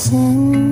Send